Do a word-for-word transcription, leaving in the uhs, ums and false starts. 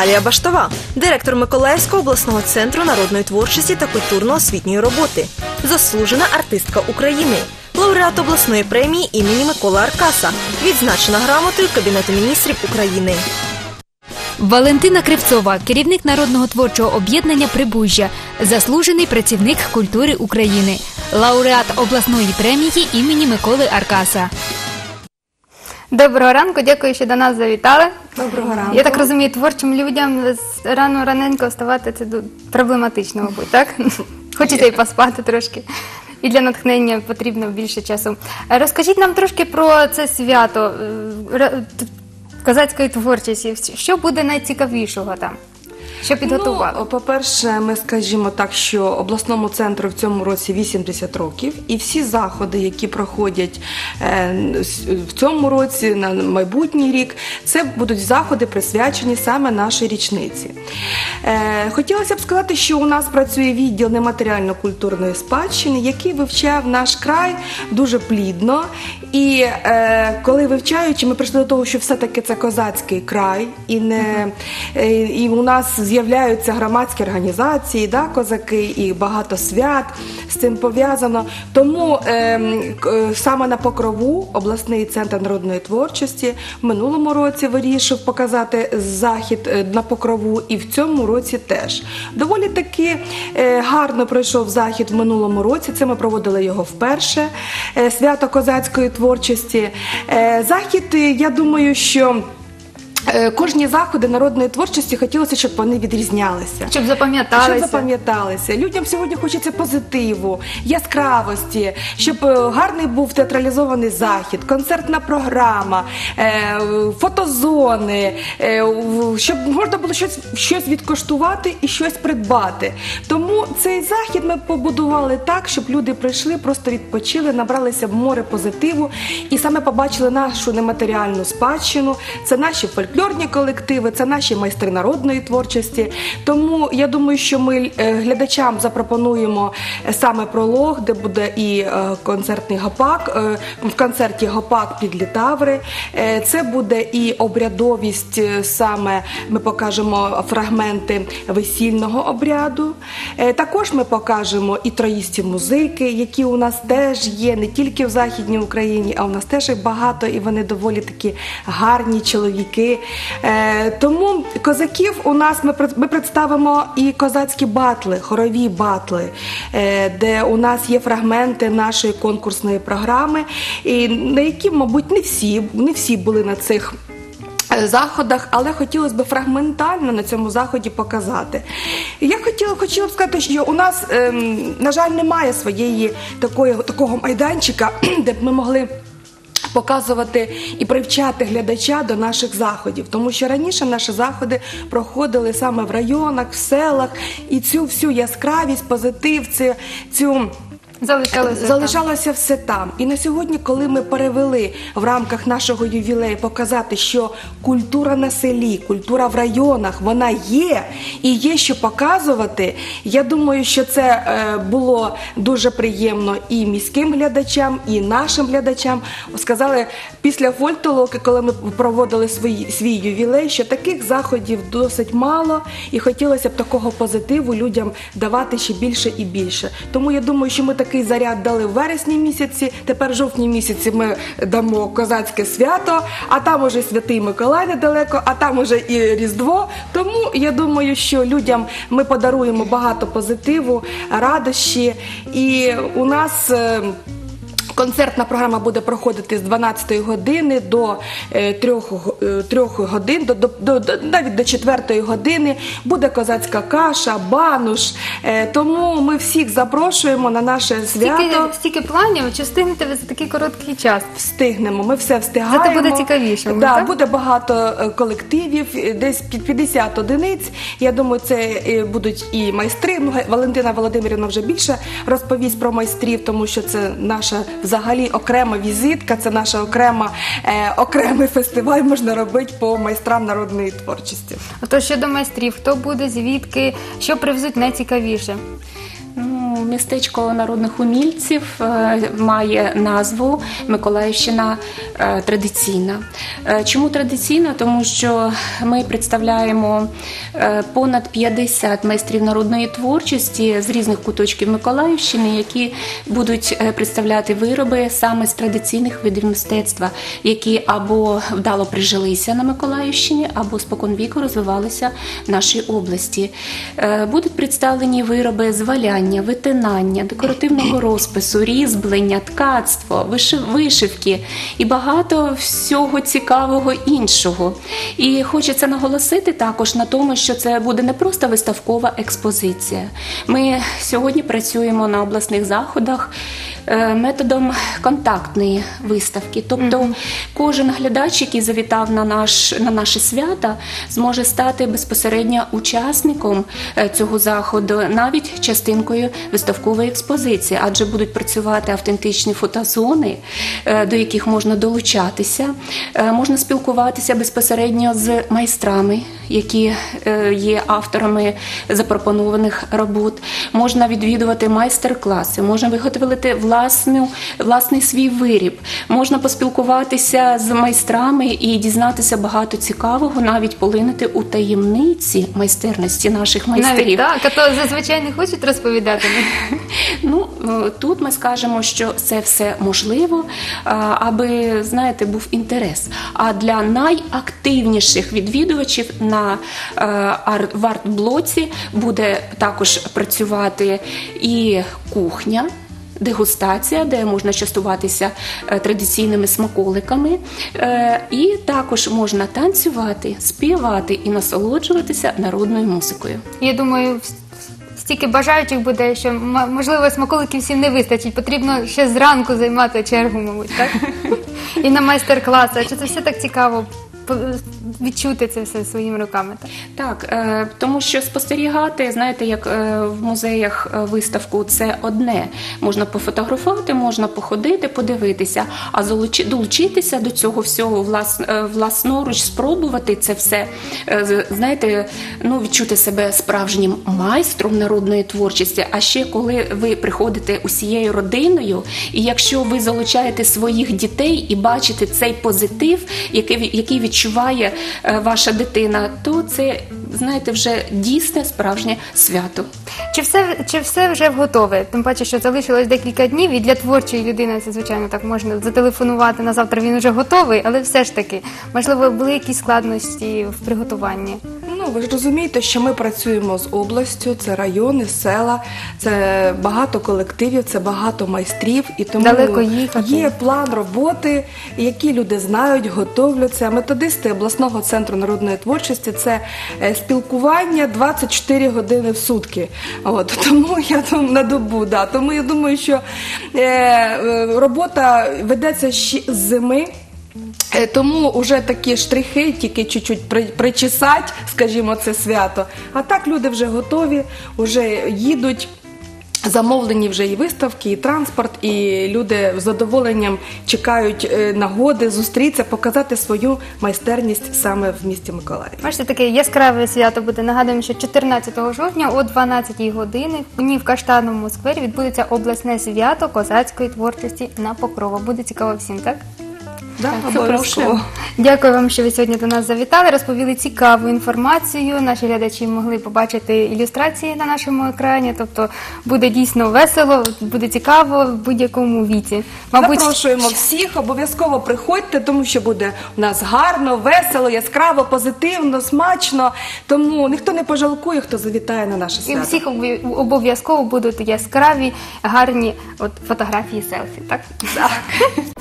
Наталія Баштова, директор Миколаївського обласного центру народної творчості та культурно-освітньої роботи, заслужена артистка України, лауреат обласної премії імені Миколи Аркаса, відзначена грамотою Кабінету міністрів України. Валентина Кривцова, керівник народного творчого об'єднання «Прибужжя», заслужений працівник культури України, лауреат обласної премії імені Миколи Аркаса. Доброго ранку, дякую, що до нас завітали. Доброго ранку. Я так розумію, творчим людям рано-раненько вставати – це проблематично, мабуть, так? Хочеться і поспати трошки, і для натхнення потрібно більше часу. Розкажіть нам трошки про це свято козацької творчості. Що буде найцікавішого там? Що підготували? Ну, по-перше, ми скажімо так, що обласному центру в цьому році вісімдесят років, і всі заходи, які проходять в цьому році, на майбутній рік, це будуть заходи, присвячені саме нашій річниці. Хотілося б сказати, що у нас працює відділ нематеріально-культурної спадщини, який вивчав наш край дуже плідно. І коли вивчаючи, ми прийшли до того, що все-таки це козацький край, і, не, і у нас з'являються громадські організації, да, козаки, і багато свят з цим пов'язано. Тому е, е, саме на Покрову обласний центр народної творчості в минулому році вирішив показати захід на Покрову, і в цьому році теж. Доволі таки е, гарно пройшов захід в минулому році, це ми проводили його вперше, е, свято козацької творчості. Е, захід, я думаю, що кожні заходи народної творчості хотілося, щоб вони відрізнялися. Щоб запам'яталися. Щоб запам'яталися. Людям сьогодні хочеться позитиву, яскравості, щоб гарний був театралізований захід, концертна програма, фотозони, щоб можна було щось, щось відкоштувати і щось придбати. Тому цей захід ми побудували так, щоб люди прийшли, просто відпочили, набралися море позитиву і саме побачили нашу нематеріальну спадщину. Це наші фольклори, фольклорні колективи, це наші майстри народної творчості. Тому я думаю, що ми глядачам запропонуємо саме пролог, де буде і концертний гопак, в концерті гопак «Підлі Таври». Це буде і обрядовість, саме ми покажемо фрагменти весільного обряду. Також ми покажемо і троїстів музики, які у нас теж є, не тільки в Західній Україні, а у нас теж їх багато, і вони доволі такі гарні чоловіки. Тому козаків у нас ми представимо і козацькі батли, хорові батли, де у нас є фрагменти нашої конкурсної програми, на які, мабуть, не всі, не всі були на цих заходах, але хотілося б фрагментально на цьому заході показати. Я хотіла, хотіла б сказати, що у нас, на жаль, немає своєї такої, такого майданчика, де б ми могли показувати і привчати глядача до наших заходів, тому що раніше наші заходи проходили саме в районах, в селах, і цю всю яскравість, позитив, цю... цю... Залишалося, Залишалося там. все там. І на сьогодні, коли ми перевели в рамках нашого ювілею показати, що культура на селі, культура в районах, вона є і є що показувати, я думаю, що це було дуже приємно і міським глядачам, і нашим глядачам. Сказали, після фольклору, коли ми проводили свій, свій ювілей, що таких заходів досить мало, і хотілося б такого позитиву людям давати ще більше і більше. Тому я думаю, що ми так такий заряд дали в вересні місяці, тепер в жовтні місяці ми дамо козацьке свято, а там уже Святий Миколай недалеко, а там уже і Різдво. Тому я думаю, що людям ми подаруємо багато позитиву, радощі, і у нас... Концертна програма буде проходити з дванадцятої години до трьох годин, до, до, до, навіть до четвертої години. Буде козацька каша, бануш. Тому ми всіх запрошуємо на наше свято. Стільки, стільки планів, чи встигнете ви за такий короткий час? Встигнемо, ми все встигаємо. Зате буде цікавіше. Да, так? Буде багато колективів, десь під п'ятдесят одиниць. Я думаю, це будуть і майстри. Валентина Володимирівна вже більше розповість про майстрів, тому що це наша... Взагалі окрема візитка, це наш окрема, е, окремий фестиваль можна робити по майстрам народної творчості. Отож, щодо майстрів, хто буде, звідки, що привезуть найцікавіше? Ну, Містечко народних умільців має назву «Миколаївщина традиційна». Чому традиційна? Тому що ми представляємо понад п'ятдесят майстрів народної творчості з різних куточків Миколаївщини, які будуть представляти вироби саме з традиційних видів мистецтва, які або вдало прижилися на Миколаївщині, або споконвіку розвивалися в нашій області. Будуть представлені вироби з валяння, витинання, декоративного розпису, різьблення, ткацтво, вишивки і багато всього цікавого іншого. І хочеться наголосити також на тому, що це буде не просто виставкова експозиція. Ми сьогодні працюємо на обласних заходах методом контактної виставки. Тобто кожен глядач, який завітав на, наш, на наші свята, зможе стати безпосередньо учасником цього заходу, навіть частинкою виставкової експозиції, адже будуть працювати автентичні фотозони, до яких можна долучатися, можна спілкуватися безпосередньо з майстрами, які є авторами запропонованих робот, можна відвідувати майстер-класи, можна виготовити власну, власний свій виріб, можна поспілкуватися з майстрами і дізнатися багато цікавого, навіть полинути у таємниці майстерності наших майстерів. Навіть так, а то зазвичай не хочуть розповідати. Ну, тут ми скажемо, що це все можливо, аби, знаєте, був інтерес. А для найактивніших відвідувачів на в арт-блоці буде також працювати і кухня, дегустація, де можна частуватися традиційними смаколиками. І також можна танцювати, співати і насолоджуватися народною музикою. Я думаю, стільки бажаючих буде, що, можливо, смаколиків всім не вистачить. Потрібно ще зранку займати чергу, мабуть, так? І на майстер-класи. А чи це все так цікаво? Відчути це все своїми руками. Так, так, тому що спостерігати, знаєте, як в музеях виставку, це одне. Можна пофотографувати, можна походити, подивитися, а долучитися до цього всього власноруч, спробувати це все, знаєте, ну, відчути себе справжнім майстром народної творчості, а ще коли ви приходите усією родиною, і якщо ви залучаєте своїх дітей і бачите цей позитив, який, який відчуває ваша дитина, то це, знаєте, вже дійсне справжнє свято. Чи все, чи все вже готове? Тим паче, що залишилось декілька днів, і для творчої людини це, звичайно, так можна зателефонувати на завтра, він вже готовий, але все ж таки, можливо, були якісь складності в приготуванні? Ну, ви ж розумієте, що ми працюємо з областю, це райони, села, це багато колективів, це багато майстрів, і тому далеко їхати. Є план роботи, які люди знають, готовляться. Методисти обласного центру народної творчості – це спілкування двадцять чотири години в сутки. От, тому я там на добу, да. Тому я думаю, що е, робота ведеться з зими. Тому вже такі штрихи, тільки чуть-чуть причесать, скажімо, це свято. А так люди вже готові, вже їдуть. Замовлені вже і виставки, і транспорт, і люди з задоволенням чекають нагоди зустрітися, показати свою майстерність саме в місті Миколаїв. Бачите, таке яскраве свято буде. Нагадуємо, що чотирнадцятого жовтня о дванадцятій годині в Каштановому сквері відбудеться обласне свято козацької творчості «На Покрова». Буде цікаво всім, так? Да, обов'язково. Дякую вам, що ви сьогодні до нас завітали, розповіли цікаву інформацію. Наші глядачі могли побачити ілюстрації на нашому екрані, тобто буде дійсно весело, буде цікаво в будь-якому віці. Мабуть... Запрошуємо всіх, обов'язково приходьте, тому що буде у нас гарно, весело, яскраво, позитивно, смачно, тому ніхто не пожалкує, хто завітає на наше свято. І всіх обов'язково будуть яскраві, гарні от, фотографії, селфі, так? Так.